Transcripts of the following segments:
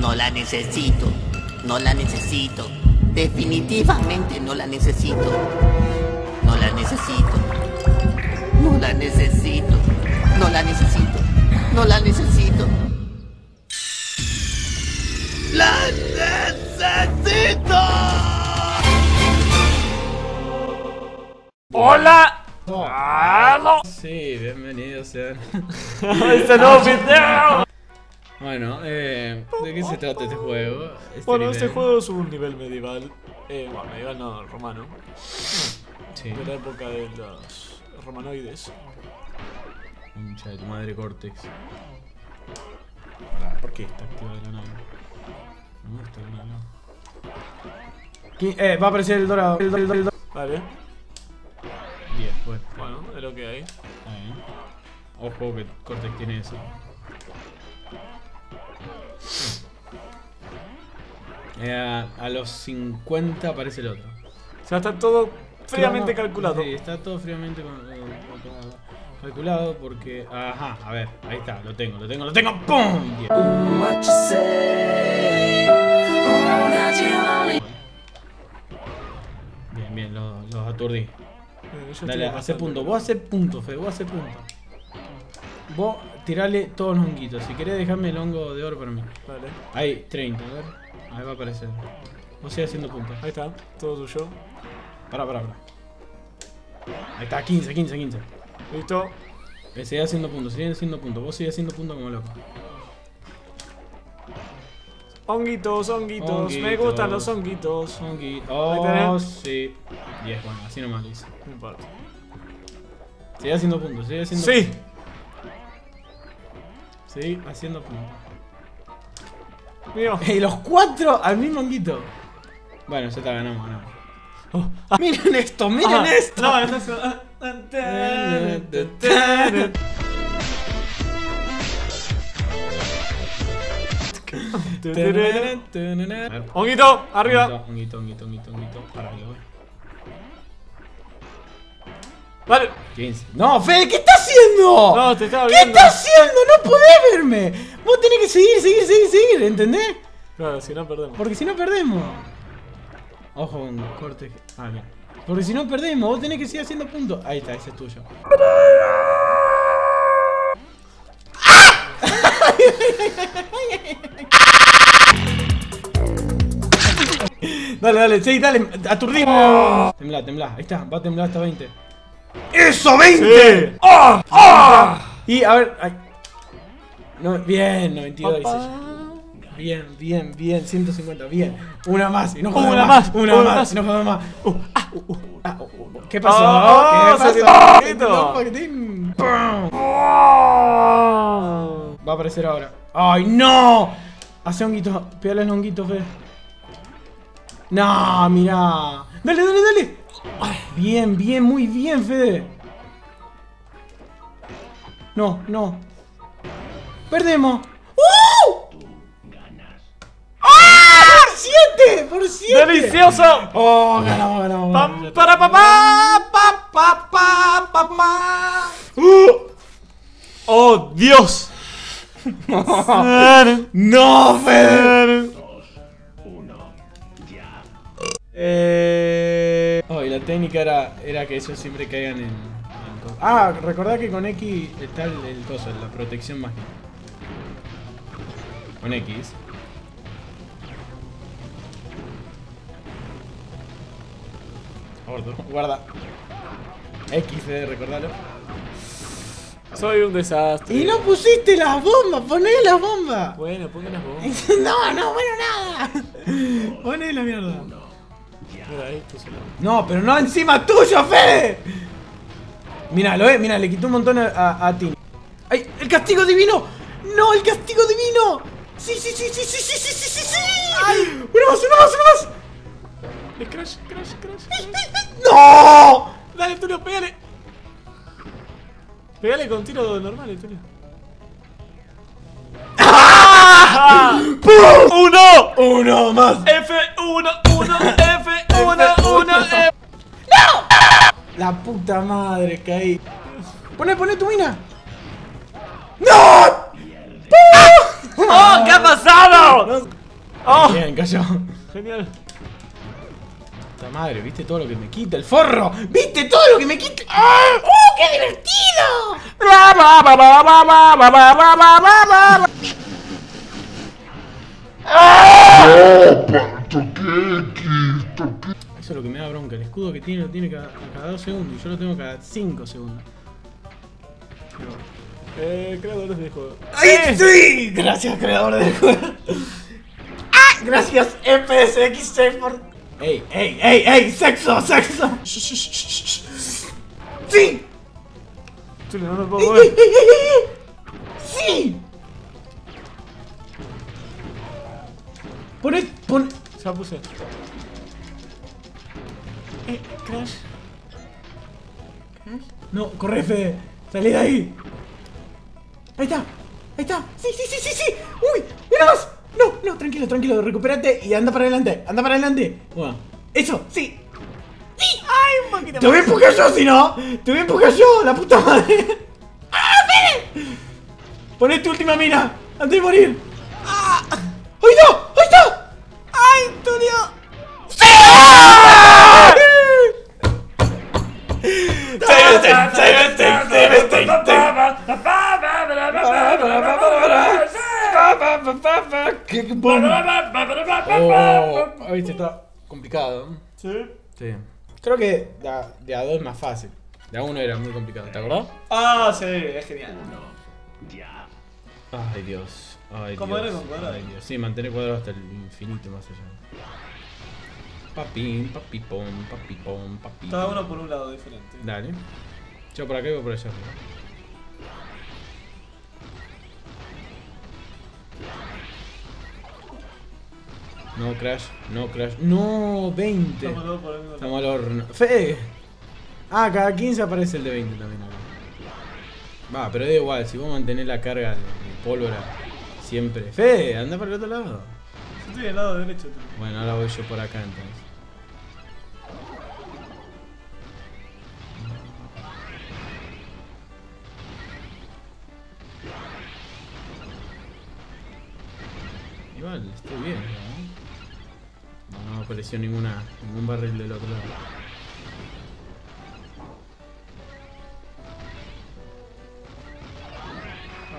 No la necesito, no la necesito. Definitivamente no la necesito. No la necesito. No la necesito. No la necesito. No la necesito. ¡La necesito! ¡Hola! ¡Halo! Sí, bienvenidos sean a este nuevo video. Bueno, ¿de qué se trata este juego? Este juego es un nivel medieval. Bueno, medieval no, romano. Sí. De la época de los romanoides. Concha de tu madre, Cortex. ¿Por qué está activada la nave? No, está la nave. Va a aparecer el dorado. Vale. 10, pues. Bueno, es lo que hay. Ahí. Ojo que Cortex tiene eso. A los 50 aparece el otro. O sea, está todo fríamente calculado. Sí, está todo fríamente calculado porque... Ajá, a ver, ahí está, lo tengo. ¡Pum! Yeah. Bien, bien, los aturdí. Dale, hace punto. Vos haces punto, Fede, Vos tirale todos los honguitos. Si querés, dejame el hongo de oro para mí. Vale. Ahí, 30, a ver. Ahí va a aparecer. Vos sigas haciendo puntos. Ahí está, todo tuyo. Pará. Ahí está, 15. Listo. Sigue haciendo puntos, Vos sigue haciendo puntos como loco. Honguitos. Me gustan los honguitos. Oh, sí. 10, bueno, así nomás lo hice. No importa. Sigue haciendo puntos, Sí, haciendo puntos. Y los 4 al mismo honguito. Bueno, ya está, ganamos. Oh. Ah. ¡Miren esto! ¡Miren esto! ¡Honguito! ¡Arriba! ¡Honguito! Para que voy. Vale. 15. No, Fede, ¿qué estás haciendo? No, te estaba viendo. ¿Qué estás haciendo? No podés verme. Vos tenés que seguir, ¿entendés? Claro, si no perdemos. Porque si no perdemos. Ojo con Cortex. Ah, bien. Porque si no perdemos, vos tenés que seguir haciendo puntos. Ahí está, ese es tuyo. Dale, sí, dale. Aturdimos. Temblá. Ahí está, va a temblar hasta 20. ¡Eso, 20! Sí. ¡Oh! ¡Oh! Y a ver. Ay. No, bien, 92. Bien, 150, bien. Una más y no jodemos más. Una más y no jodemos más. ¿Qué pasó? ¿Qué pasó? Va a aparecer ahora. ¡Ay, no! Hace honguitos, pégale los honguitos, Fede. No, mirá. Dale. Ay, bien, muy bien, Fede. No. Perdemos. ¡7 por 7! ¡Delicioso! ¡Oh, ganamos! ¡Pam, para papá! ¡Papá! ¡Oh, Dios! ¡No, Fede! 2, 1, ya. Oh, y la técnica era que eso siempre caigan en coso. Ah, recordá que con X está el coso, la protección mágica. Con X. Guarda. X, recordalo. Soy un desastre. Y no pusiste las bombas, poné las bombas. Bueno, ponga las bombas. No, nada. Poné la mierda. No, pero no encima tuyo, Fede. Miralo, mirá, le quitó un montón a Tini. ¡Ay! ¡El castigo divino! ¡No, el castigo divino! ¡Sí! ¡Ay! ¡Una más! Crash. ¡No! Dale, Tulio, pégale. Pégale con tiro normal, Tulio. ¡Ah! ¡Pum! ¡Uno más! F1. ¡No! La puta madre, caí. Poné tu mina. ¡No! ¡Pum! ¡Oh! ¡No! ¿Qué ha pasado? No. Oh. Bien, cayó. Genial. Puta madre, ¿viste todo lo que me quita el forro? ¿Viste todo lo que me quita? ¡Oh! ¡Oh, qué divertido! Eso es lo que me da bronca. El escudo que tiene lo tiene cada 2 segundos y yo lo tengo cada 5 segundos. Creadores del juego. ¡Ay, sí! Gracias, creadores del juego. ¡Ah! Gracias, FSX por... ¡Ey, ey, ey, ey! ¡Sexo, sexo! ¡Sí! Chile, no lo puedo ver. ¡Sí! Poné, poné. Ya puse. Crash. ¿Crash? No, corre, Fede. Salí de ahí. Ahí está, ahí está. Sí, sí, sí, sí, sí. Uy, mira más. No, no, tranquilo, tranquilo. Recupérate y anda para adelante. Anda para adelante. Bueno, eso, sí. Sí. Ay, un poquito más. Te voy a empujar yo, si no. Te voy a empujar yo, la puta madre. ¡Ah, Fede! Poné tu última mina antes de morir. ¡Ah! ¡Ahí está! ¡Ahí está! ¡Ay, tu Dios! ¡Sí! ¡Ah! ¡Qué bom! Oh, viste, está complicado. ¿Sí? Sí. Creo que de A2 es más fácil. De A1 era muy complicado, ¿te acordás? Ah, sí, es genial. Ya. Ay, Dios. Ay, Dios. Con cuadrado. Ay, Dios. Sí, mantener cuadrado hasta el infinito más allá. Papín, papipón, papipón, papipón. Cada uno por un lado diferente. Dale. Yo por acá y voy por allá. No, Crash, no, Crash. ¡No! 20. Estamos al horno. ¡Fede! Ah, cada 15 aparece el de 20 también. Va, pero da igual, si vos mantenés la carga de pólvora siempre. ¡Fede! Anda para el otro lado. Yo estoy del lado derecho también. Bueno, ahora voy yo por acá entonces. Igual, estoy bien, ¿no? No apareció ningún barril del otro lado.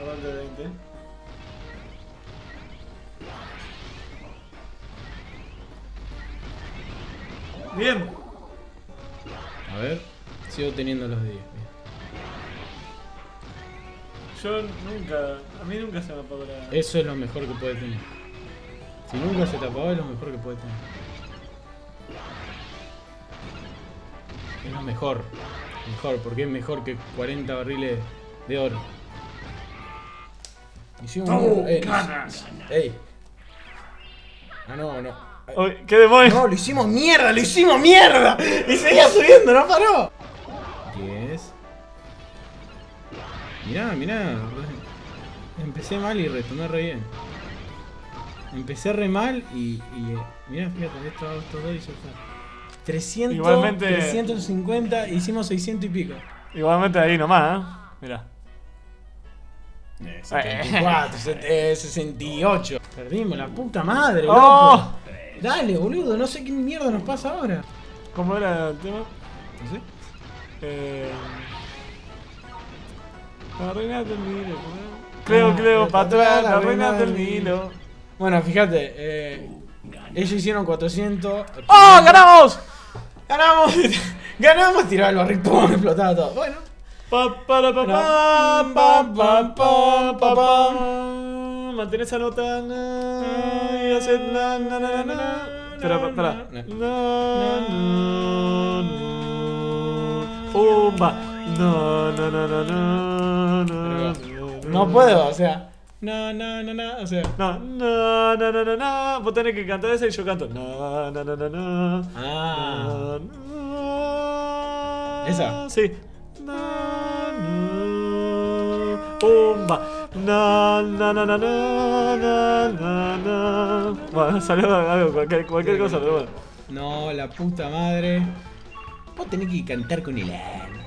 Aguante de 20. Bien. A ver, sigo teniendo los 10. Yo nunca, a mí nunca se me apagó la... Eso es lo mejor que puede tener. Si nunca se te apagó es lo mejor que puede tener. Es lo mejor. Mejor, porque es mejor que 40 barriles de oro. Hicimos un... ¡Ey! Ah, no, no. Ay. ¡Qué demonios! No, lo hicimos mierda, lo hicimos mierda. Y seguía subiendo, no paró. 10. Mirá, mirá. Empecé mal y retomé re bien. Empecé re mal y mirá, fíjate, estos dos y ya está. 300, igualmente, 350, hicimos 600 y pico. Igualmente ahí nomás, ¿eh? Mirá. 74, 68. Perdimos, la puta madre, loco. Oh. Dale, boludo, no sé qué mierda nos pasa ahora. ¿Cómo era el tema? No sé. Arruinate el Nilo, creo, patrón, arruinate el Nilo. Bueno, fíjate, ellos hicieron 400. ¡Oh, ganamos! ¡Ganamos! ¡Ganamos! Tiraba el barril, ¡pum! Explotaba todo. Bueno. Mantén esa nota. Y hace na na na na. Espera. ¡Pumba! No puedo, o sea. O sea. Vos tenés que cantar esa y yo canto. ¿Esa? Sí. Bueno, salió algo, cualquier cosa, pero bueno. No, la puta madre. Vos tenés que cantar con el alma.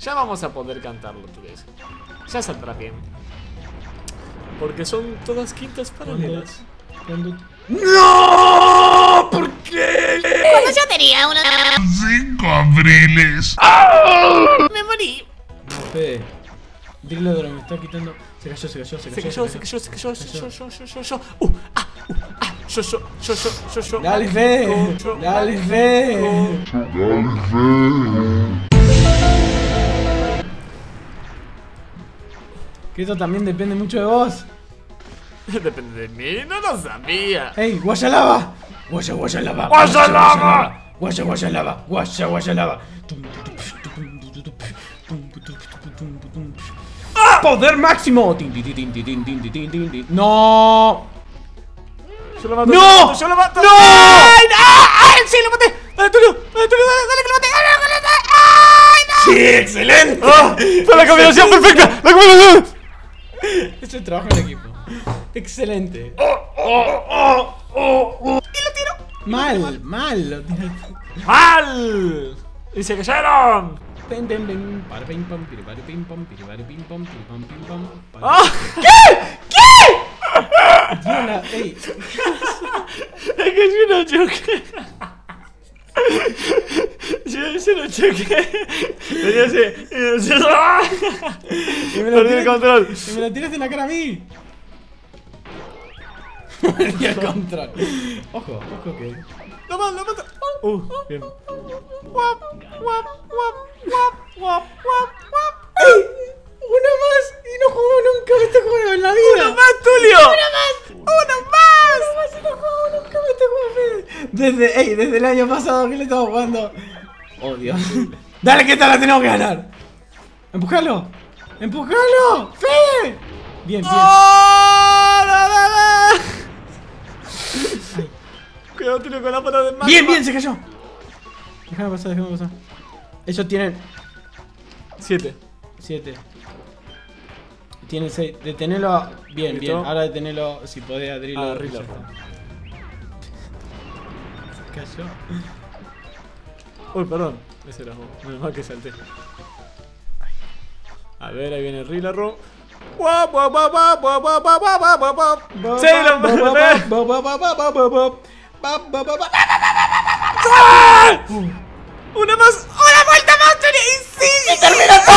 Ya vamos a poder cantarlo, tú ves. Ya saldrá bien. Porque son todas quintas paralelas. ¡No! ¿Por qué? Cuando yo tenía una... 5 abriles. ¡Oh! Me morí. Dile a Dora, me está quitando. Se cayó. Yo. Dale fe. Dale fe. Que eso también depende mucho de vos. Depende de mí, no lo sabía. ¡Ey, guayalava! ¡Guayalava! ¡Guayalava! ¡Guayalava! ¡Guayalava! ¡Ah! ¡Poder máximo! ¡No! ¡Yo lo mato! ¡No! ¡Yo lo mato! ¡No! ¡Ah! ¡Sí, lo maté! ¡Dale, Tulio! ¡Dale, Tulio! ¡Dale, que lo maté! ¡Sí, excelente! ¡Ah! ¡Fue la combinación perfecta! ¡La combinación! Eso es trabajo en equipo. ¡Excelente! ¿Y lo tiro? Mal, lo tiro. ¡Mal! ¡Y se cayeron! ¡Ah! ¿Qué? ¿Qué? Es que yo no choqué. Yo no choqué. Yo sé. Perdí el control. Y me lo tiras en la cara a mí. Perdí el control. Ojo, que. ¡Lo mato! Bien. ¡Uno más! Y no juego nunca a este juego en la vida. ¡Uno más, Tulio! ¡Uno más! Y no juego nunca a este juego. Desde el año pasado que le estaba jugando. Oh, Dios. Dale, que esta la tenemos que ganar. ¡Empujalo! ¡Fede! Bien. ¡Oh! Cuidado, Tulio, con la pata de mano. Bien, se cayó. Déjame pasar. Ellos tienen 7. Tiene 6. Detenelo. Bien. Ahora detenelo si podés, Adri. Ah, Rilo. Se cayó. Uy, perdón. Ese era vos. Menos mal que salté. A ver, ahí viene el Rilarro. ¡Sí, lo maté! ¡Una más! ¡Una vuelta más! ¡Y sí! ¡Y termina todo!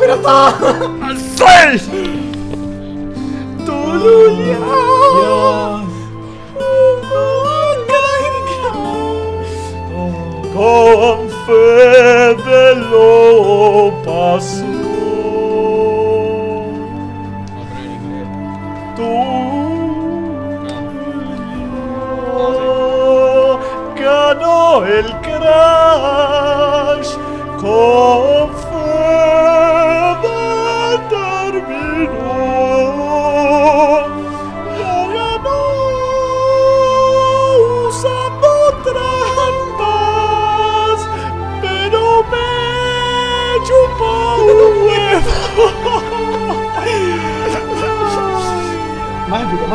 Pero todo al sol. Todo ya. Con fe de lo pasó. Tú ganó el Crash. Con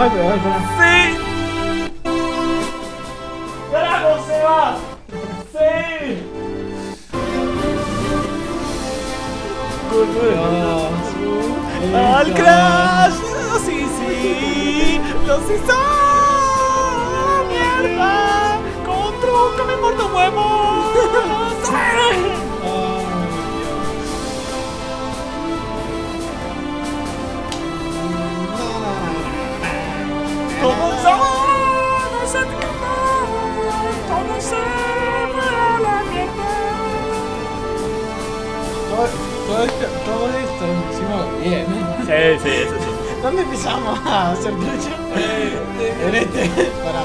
¡Sí! ¡Carajo, se va! ¡Sí! ¡Al Crash! ¡Sí! ¡Los hizo! ¡Mierda! ¡Con truco me muerto huevo! ¡Sí! Todo esto lo hicimos bien. Sí. ¿Dónde empezamos a hacer trucha? En este. Pará.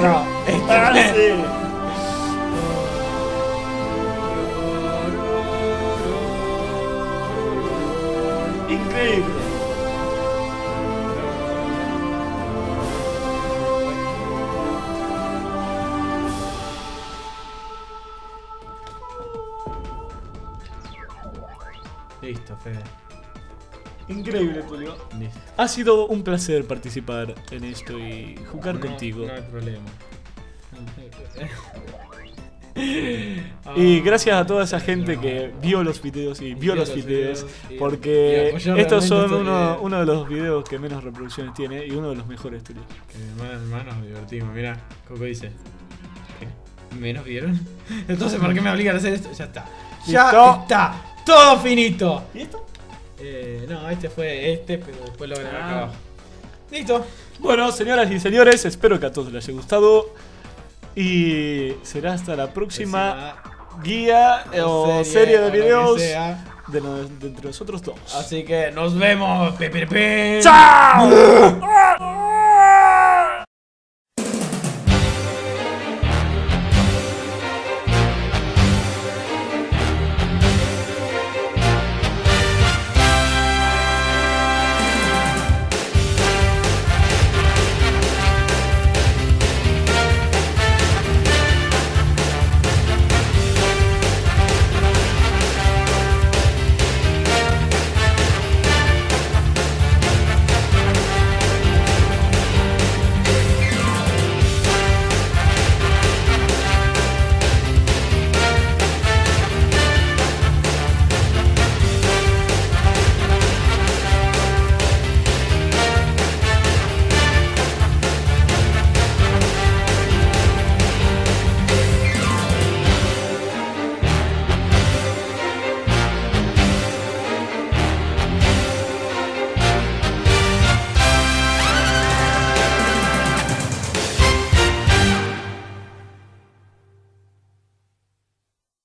No. Este. Sí. Increíble. Listo, Fede. Increíble, Tulio. Ha sido un placer participar en esto y jugar contigo. No hay problema. Y gracias a toda esa gente que vio los videos y vio los videos, porque estos son uno de los videos que menos reproducciones tiene y uno de los mejores, Tulio. Que hermanos, nos divertimos. Mira, Coco dice: ¿qué? ¿Menos vieron? Entonces, ¿por qué me obligan a hacer esto? Ya está. Ya está. Todo finito. ¿Y esto? No, este fue este, pero después lo grabé acá abajo. Listo. Bueno, señoras y señores, espero que a todos les haya gustado. Y será hasta la próxima guía o serie de videos de entre nosotros dos. Así que nos vemos. ¡Chao!